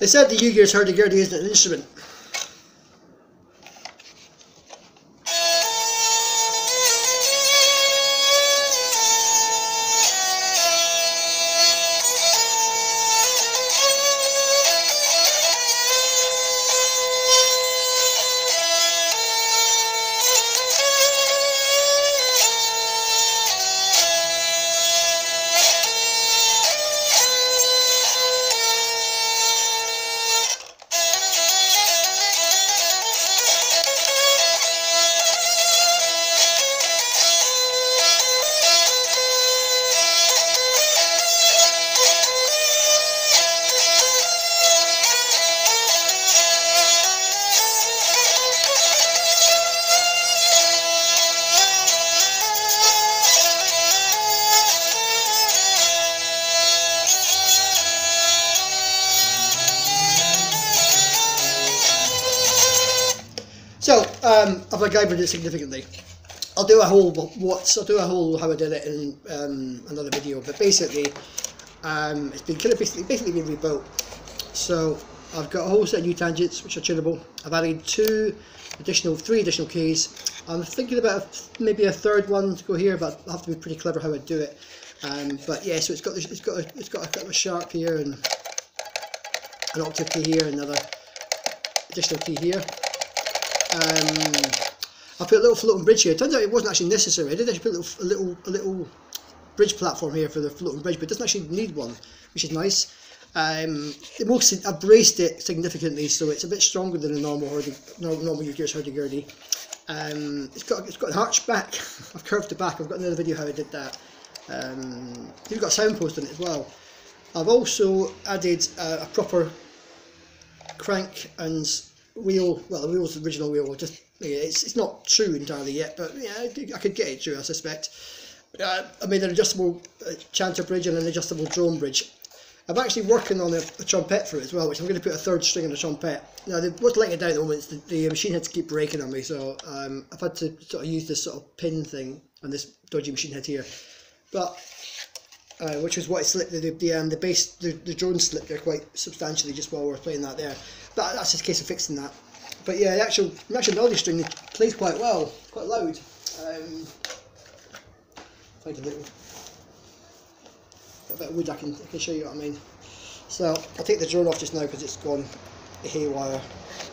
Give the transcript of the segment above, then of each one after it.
They said the UGears heard the girl used an instrument. So I've MacGyvered it significantly. I'll do a whole how I did it in another video. But basically, it's been basically been rebuilt. So I've got a whole set of new tangents which are tunable. I've added three additional keys. I'm thinking about maybe a third one to go here, but I have to be pretty clever how I do it. But yeah, so it's got a bit of a sharp here and an octave key here, another additional key here. I put a little floating bridge here. It turns out it wasn't actually necessary. I did actually put a little bridge platform here for the floating bridge, but it doesn't actually need one, which is nice. I've braced it significantly, so it's a bit stronger than a normal UGears hurdy-gurdy. It's got an arch back. I've curved the back. I've got another video how I did that. You've got a soundpost on it as well. I've also added a proper crank and wheel. Well, the wheel's the original wheel. Just it's not true entirely yet, but yeah, I could get it true, I suspect. I made an adjustable chanter bridge and an adjustable drone bridge. I'm actually working on a trumpet for it as well, which I'm going to put a third string on the trumpet. Now, what's letting it down at the moment is the machine head's keep breaking on me, so I've had to sort of use this sort of pin thing on this dodgy machine head here, but which was what it slipped the drone slipped there quite substantially just while we were playing that there. But that's just a case of fixing that. But yeah, the actual melody string plays quite well, quite loud. Find a bit of wood, I can show you what I mean. So I'll take the drone off just now because it's gone haywire.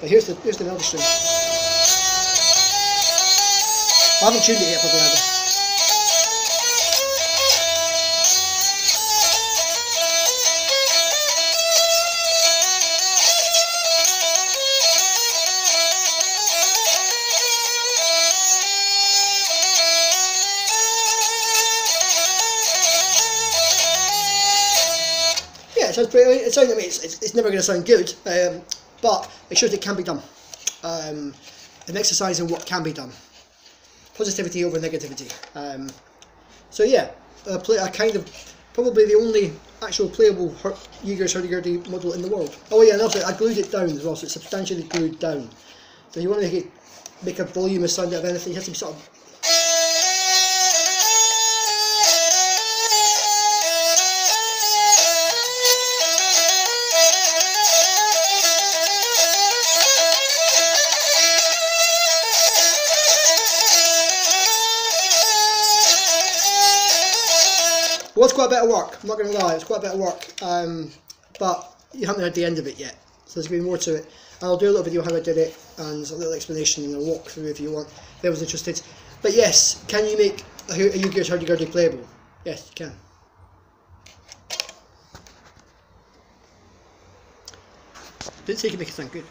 But here's the melody string. I haven't tuned it yet, probably either. It sounds, I mean, it's never going to sound good, but it shows it can be done. An exercise in what can be done. Positivity over negativity. So yeah, I kind of probably the only actual playable UGears hurdy-gurdy model in the world. Oh yeah, and also I glued it down as well, so it's substantially glued down. So if you want to make a voluminous sound out of anything, you have to be sort of quite a bit of work, I'm not going to lie, it's quite a bit of work, but you haven't heard the end of it yet, so there's going to be more to it. And I'll do a little video how I did it, and a little explanation and a walkthrough if you want, if anyone's interested. But yes, can you make a UGears hurdy-gurdy playable? Yes, you can. Didn't say you could make it sound good.